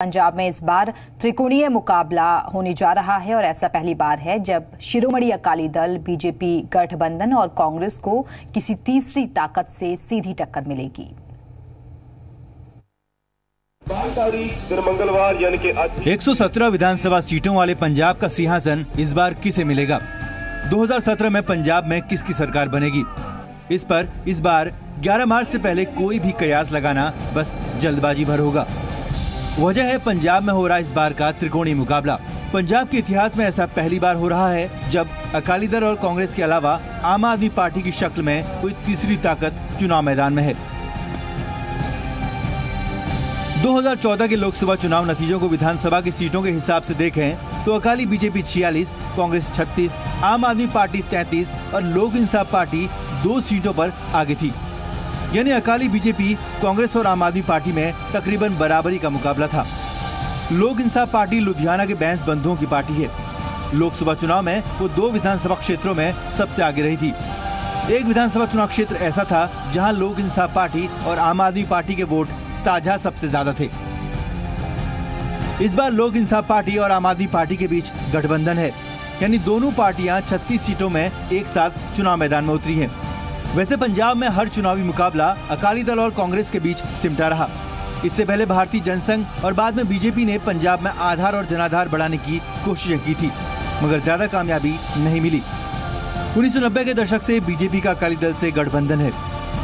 पंजाब में इस बार त्रिकोणीय मुकाबला होने जा रहा है और ऐसा पहली बार है जब शिरोमणि अकाली दल, बीजेपी गठबंधन और कांग्रेस को किसी तीसरी ताकत से सीधी टक्कर मिलेगी। 117 विधानसभा सीटों वाले पंजाब का सिंहासन इस बार किसे मिलेगा? 2017 में पंजाब में किसकी सरकार बनेगी? इस पर इस बार 11 मार्च से पहले कोई भी कयास लगाना बस जल्दबाजी भर होगा। वजह है पंजाब में हो रहा इस बार का त्रिकोणीय मुकाबला। पंजाब के इतिहास में ऐसा पहली बार हो रहा है जब अकाली दल और कांग्रेस के अलावा आम आदमी पार्टी की शक्ल में कोई तीसरी ताकत चुनाव मैदान में है। 2014 के लोकसभा चुनाव नतीजों को विधानसभा की सीटों के हिसाब से देखें तो अकाली बीजेपी 46, कांग्रेस 36, आम आदमी पार्टी 33 और लोक इंसाफ पार्टी 2 सीटों पर आगे थी। यानी अकाली बीजेपी, कांग्रेस और आम आदमी पार्टी में तकरीबन बराबरी का मुकाबला था। लोक इंसाफ पार्टी लुधियाना के बैंस बंधुओं की पार्टी है। लोकसभा चुनाव में वो 2 विधानसभा क्षेत्रों में सबसे आगे रही थी। एक विधानसभा चुनाव क्षेत्र ऐसा था जहां लोक इंसाफ पार्टी और आम आदमी पार्टी के वोट साझा सबसे ज्यादा थे। इस बार लोक इंसाफ पार्टी और आम आदमी पार्टी के बीच गठबंधन है, यानी दोनों पार्टियाँ 36 सीटों में एक साथ चुनाव मैदान में उतरी है। वैसे पंजाब में हर चुनावी मुकाबला अकाली दल और कांग्रेस के बीच सिमटा रहा। इससे पहले भारतीय जनसंघ और बाद में बीजेपी ने पंजाब में आधार और जनाधार बढ़ाने की कोशिशें की थी, मगर ज्यादा कामयाबी नहीं मिली। 1990 के दशक से बीजेपी का अकाली दल से गठबंधन है।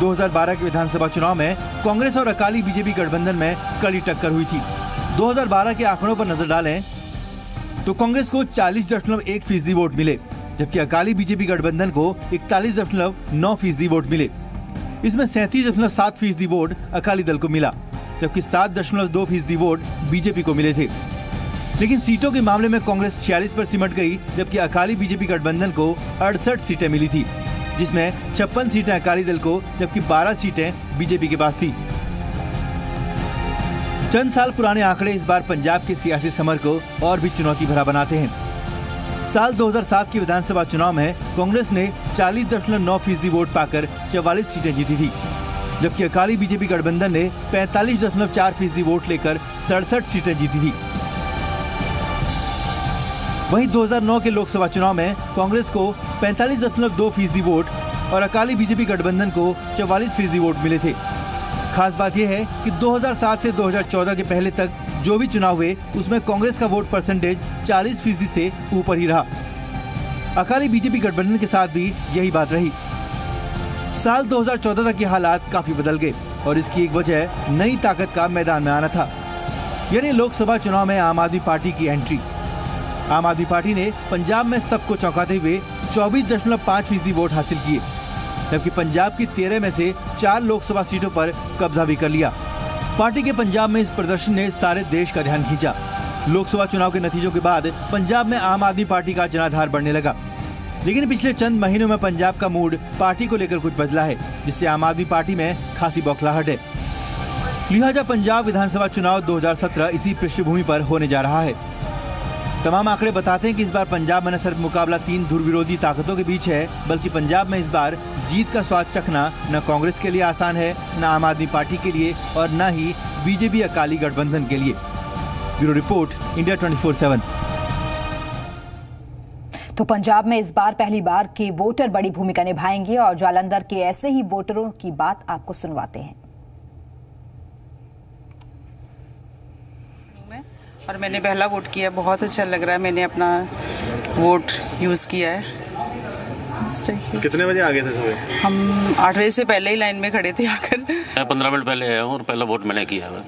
2012 के विधानसभा चुनाव में कांग्रेस और अकाली बीजेपी गठबंधन में कड़ी टक्कर हुई थी। 2012 के आंकड़ों पर नजर डालें तो कांग्रेस को 40.1% वोट मिले, जबकि अकाली बीजेपी गठबंधन को 41.9% वोट मिले। इसमें 37.7% वोट अकाली दल को मिला, जबकि 7.2% वोट बीजेपी को मिले थे। लेकिन सीटों के मामले में कांग्रेस 46 पर सिमट गई, जबकि अकाली बीजेपी गठबंधन को 68 सीटें मिली थी, जिसमें 56 सीटें अकाली दल को जबकि 12 सीटें बीजेपी के पास थी। चंद साल पुराने आंकड़े इस बार पंजाब के सियासी समर को और भी चुनौती भरा बनाते हैं। साल 2007 के विधानसभा चुनाव में कांग्रेस ने 40.9% वोट पाकर 44 सीटें जीती थी, जबकि अकाली बीजेपी गठबंधन ने 45.4% वोट लेकर 67 सीटें जीती थी। वहीं 2009 के लोकसभा चुनाव में कांग्रेस को 45.2% वोट और अकाली बीजेपी गठबंधन को 44% वोट मिले थे। खास बात यह है कि 2007 से 2014 के पहले तक जो भी चुनाव हुए उसमें कांग्रेस का वोट परसेंटेज 40% से ऊपर ही रहा। अकाली बीजेपी गठबंधन के साथ भी यही बात रही। साल 2014 तक के हालात काफी बदल गए और इसकी एक वजह नई ताकत का मैदान में आना था, यानी लोकसभा चुनाव में आम आदमी पार्टी की एंट्री। आम आदमी पार्टी ने पंजाब में सबको चौंकाते हुए 24.5% वोट हासिल किए, जबकि पंजाब की 13 में से 4 लोकसभा सीटों पर कब्जा भी कर लिया। पार्टी के पंजाब में इस प्रदर्शन ने सारे देश का ध्यान खींचा। लोकसभा चुनाव के नतीजों के बाद पंजाब में आम आदमी पार्टी का जनाधार बढ़ने लगा, लेकिन पिछले चंद महीनों में पंजाब का मूड पार्टी को लेकर कुछ बदला है, जिससे आम आदमी पार्टी में खासी बौखलाहट है। लिहाजा पंजाब विधानसभा चुनाव 2017 इसी पृष्ठभूमि पर होने जा रहा है। तमाम आंकड़े बताते हैं कि इस बार पंजाब में न सिर्फ मुकाबला 3 धुर विरोधी ताकतों के बीच है, बल्कि पंजाब में इस बार जीत का स्वाद चखना न कांग्रेस के लिए आसान है, न आम आदमी पार्टी के लिए और न ही बीजेपी अकाली गठबंधन के लिए। Bureau report, India 24/7। तो पंजाब में इस बार पहली बार के वोटर बड़ी भूमिका निभाएंगे और जालंधर के ऐसे ही वोटरों की बात आपको सुनवाते हैं। और मैंने पहला वोट किया, बहुत अच्छा लग रहा है। मैंने अपना वोट यूज किया है। कितने बजे आ गए थे सुबह? हम 8 बजे से पहले ही लाइन में खड़े थे आकर। 15 मिनट पहले आया हूँ और पहला वोट मैंने किया है।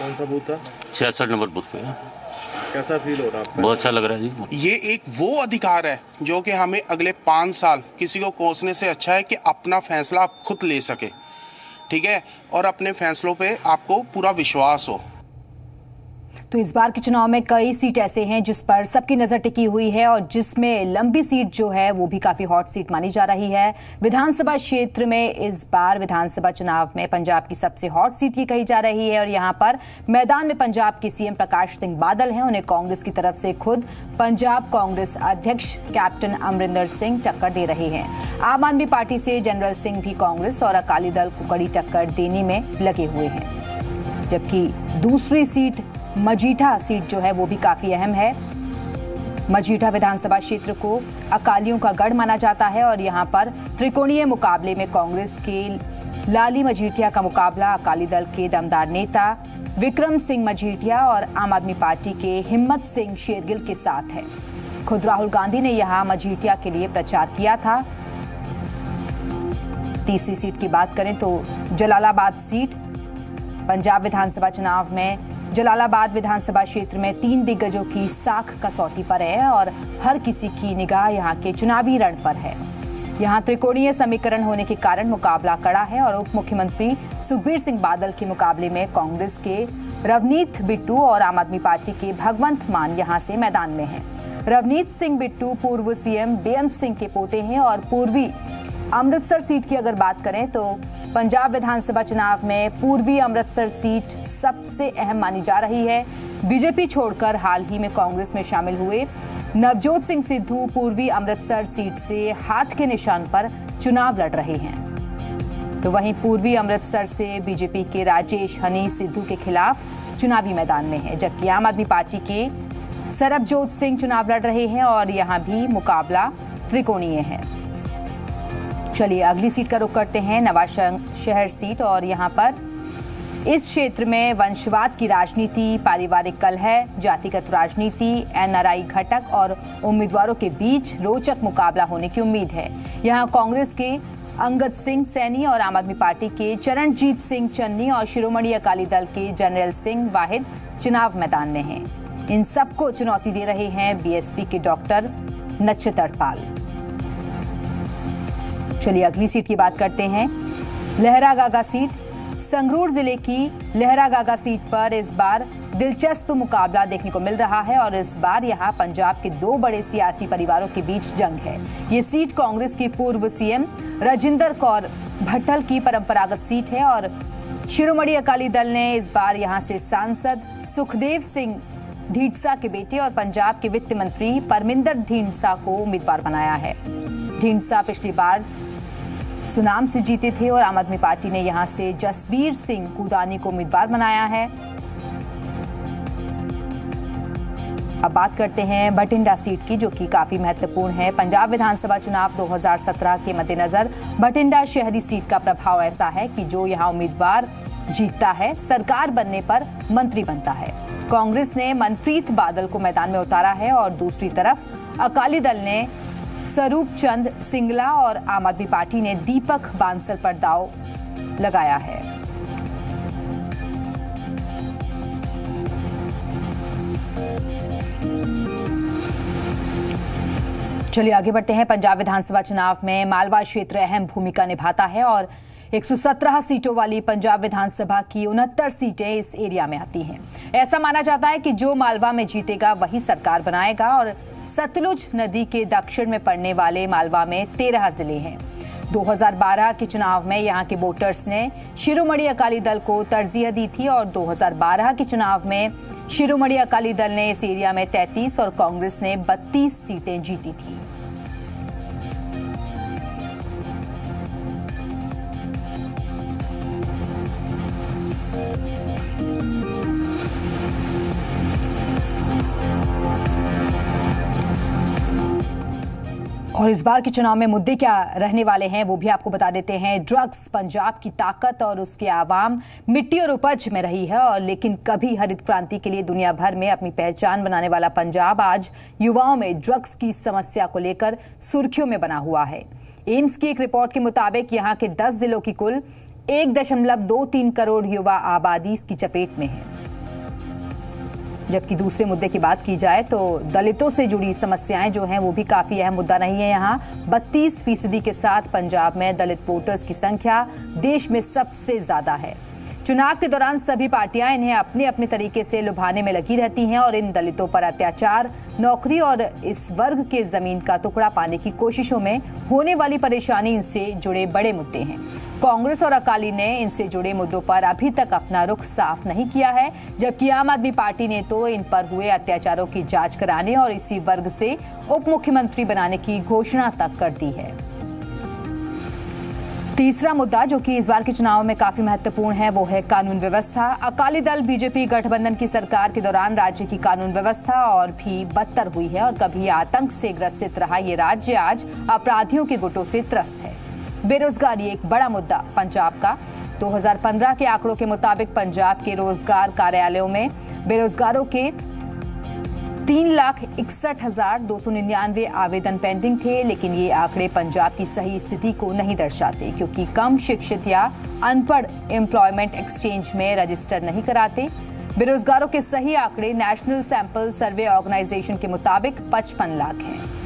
कौन सा बूथ था? 66 नंबर बूथ पे। कैसा फील हो रहा है? बहुत अच्छा लग रहा है जी। ये एक वो अधिकार है जो कि हमें अगले 5 साल किसी को कोसने से अच्छा है कि अपना फैसला आप खुद ले सके, ठीक है, और अपने फैसलों पे आपको पूरा विश्वास हो। तो इस बार के चुनाव में कई सीट ऐसे हैं जिस पर सबकी नजर टिकी हुई है और जिसमें लंबी सीट जो है वो भी काफी हॉट सीट मानी जा रही है। विधानसभा क्षेत्र में इस बार विधानसभा चुनाव में पंजाब की सबसे हॉट सीट ये कही जा रही है और यहाँ पर मैदान में पंजाब के सीएम प्रकाश सिंह बादल हैं। उन्हें कांग्रेस की तरफ से खुद पंजाब कांग्रेस अध्यक्ष कैप्टन अमरिंदर सिंह टक्कर दे रहे हैं। आम आदमी पार्टी से जनरल सिंह भी कांग्रेस और अकाली दल को कड़ी टक्कर देने में लगे हुए हैं, जबकि दूसरी सीट मजीठा सीट जो है वो भी काफ़ी अहम है। मजीठा विधानसभा क्षेत्र को अकालियों का गढ़ माना जाता है और यहाँ पर त्रिकोणीय मुकाबले में कांग्रेस के लाली मजीठिया का मुकाबला अकाली दल के दमदार नेता विक्रम सिंह मजीठिया और आम आदमी पार्टी के हिम्मत सिंह शेरगिल के साथ है। खुद राहुल गांधी ने यहाँ मजीठिया के लिए प्रचार किया था। तीसरी सीट की बात करें तो जलालाबाद सीट, पंजाब विधानसभा चुनाव में जलालाबाद विधानसभा क्षेत्र में तीन दिग्गजों की साख कसौटी पर है और हर किसी की निगाह यहाँ के चुनावी रण पर है। यहाँ त्रिकोणीय समीकरण होने के कारण मुकाबला कड़ा है और उप मुख्यमंत्री सुखबीर सिंह बादल के मुकाबले में कांग्रेस के रवनीत बिट्टू और आम आदमी पार्टी के भगवंत मान यहाँ से मैदान में हैं। रवनीत सिंह बिट्टू पूर्व सीएम बेअंत सिंह के पोते हैं और पूर्वी अमृतसर सीट की अगर बात करें तो पंजाब विधानसभा चुनाव में पूर्वी अमृतसर सीट सबसे अहम मानी जा रही है। बीजेपी छोड़कर हाल ही में कांग्रेस में शामिल हुए नवजोत सिंह सिद्धू पूर्वी अमृतसर सीट से हाथ के निशान पर चुनाव लड़ रहे हैं, तो वहीं पूर्वी अमृतसर से बीजेपी के राजेश हनी सिद्धू के खिलाफ चुनावी मैदान में है, जबकि आम आदमी पार्टी के सरबजोत सिंह चुनाव लड़ रहे हैं और यहाँ भी मुकाबला त्रिकोणीय है। चलिए अगली सीट का रुख करते हैं, नवाशहर सीट, और यहाँ पर इस क्षेत्र में वंशवाद की राजनीति, पारिवारिक कलह, जातिगत राजनीति, एनआरआई घटक और उम्मीदवारों के बीच रोचक मुकाबला होने की उम्मीद है। यहाँ कांग्रेस के अंगद सिंह सैनी और आम आदमी पार्टी के चरणजीत सिंह चन्नी और शिरोमणि अकाली दल के जनरल सिंह वाहिद चुनाव मैदान में हैं। इन सबको चुनौती दे रहे हैं बीएसपी के डॉक्टर नचतरपाल। चलिए अगली सीट की बात करते हैं, लहरागागा सीट। संगरूर जिले की लहरागागा सीट पर इस बार दिलचस्प मुकाबला देखने को मिल रहा है और इस बार यहाँ पंजाब के दो बड़े सियासी परिवारों के बीच जंग है। ये सीट कांग्रेस की पूर्व सीएम राजेंद्र कौर भट्टल की परंपरागत सीट है और शिरोमणि अकाली दल ने इस बार यहाँ से सांसद सुखदेव सिंह ढींढसा के बेटे और पंजाब के वित्त मंत्री परमिंदर ढींढसा को उम्मीदवार बनाया है। ढींढसा पिछली बार सुनाम से जीते थे और आम आदमी पार्टी ने यहां से जसबीर सिंह कुदानी को उम्मीदवार बनाया है। अब बात करते हैं बठिंडा सीट की, जो कि काफी महत्वपूर्ण है। पंजाब विधानसभा चुनाव 2017 के मद्देनजर बठिंडा शहरी सीट का प्रभाव ऐसा है कि जो यहां उम्मीदवार जीतता है सरकार बनने पर मंत्री बनता है। कांग्रेस ने मनप्रीत बादल को मैदान में उतारा है और दूसरी तरफ अकाली दल ने स्वरूप चंद सिंगला और आम आदमी पार्टी ने दीपक बांसल पर दाव लगाया है। चलिए आगे बढ़ते हैं। पंजाब विधानसभा चुनाव में मालवा क्षेत्र अहम भूमिका निभाता है और 117 सीटों वाली पंजाब विधानसभा की 69 सीटें इस एरिया में आती हैं। ऐसा माना जाता है कि जो मालवा में जीतेगा वही सरकार बनाएगा और सतलुज नदी के दक्षिण में पड़ने वाले मालवा में 13 जिले हैं। 2012 के चुनाव में यहां के वोटर्स ने शिरोमणि अकाली दल को तरजीह दी थी और 2012 के चुनाव में शिरोमणि अकाली दल ने इस एरिया में 33 और कांग्रेस ने 32 सीटें जीती थी। और इस बार के चुनाव में मुद्दे क्या रहने वाले हैं वो भी आपको बता देते हैं। ड्रग्स पंजाब की ताकत और उसके आवाम मिट्टी और उपज में रही है और लेकिन कभी हरित क्रांति के लिए दुनिया भर में अपनी पहचान बनाने वाला पंजाब आज युवाओं में ड्रग्स की समस्या को लेकर सुर्खियों में बना हुआ है। एम्स की एक रिपोर्ट के मुताबिक यहाँ के 10 जिलों की कुल 1.23 करोड़ युवा आबादी इसकी चपेट में है। जबकि दूसरे मुद्दे की बात की जाए तो दलितों से जुड़ी समस्याएं जो हैं वो भी काफ़ी अहम मुद्दा नहीं है। यहाँ 32% के साथ पंजाब में दलित वोटर्स की संख्या देश में सबसे ज़्यादा है। चुनाव के दौरान सभी पार्टियां इन्हें अपने अपने तरीके से लुभाने में लगी रहती हैं और इन दलितों पर अत्याचार, नौकरी और इस वर्ग के ज़मीन का टुकड़ा पाने की कोशिशों में होने वाली परेशानी, इनसे जुड़े बड़े मुद्दे हैं। कांग्रेस और अकाली ने इनसे जुड़े मुद्दों पर अभी तक अपना रुख साफ नहीं किया है, जबकि आम आदमी पार्टी ने तो इन पर हुए अत्याचारों की जांच कराने और इसी वर्ग से उप मुख्यमंत्री बनाने की घोषणा तक कर दी है। तीसरा मुद्दा जो कि इस बार के चुनाव में काफी महत्वपूर्ण है वो है कानून व्यवस्था। अकाली दल बीजेपी गठबंधन की सरकार के दौरान राज्य की कानून व्यवस्था और भी बदतर हुई है और कभी आतंक से ग्रसित रहा ये राज्य आज अपराधियों के गुटों से त्रस्त है। बेरोजगारी एक बड़ा मुद्दा पंजाब का। 2015 के आंकड़ों के मुताबिक पंजाब के रोजगार कार्यालयों में बेरोजगारों के 3,61,299 आवेदन पेंडिंग थे, लेकिन ये आंकड़े पंजाब की सही स्थिति को नहीं दर्शाते क्योंकि कम शिक्षित या अनपढ़ एम्प्लॉयमेंट एक्सचेंज में रजिस्टर नहीं कराते। बेरोजगारों के सही आंकड़े नेशनल सैंपल सर्वे ऑर्गेनाइजेशन के मुताबिक 55 लाख हैं।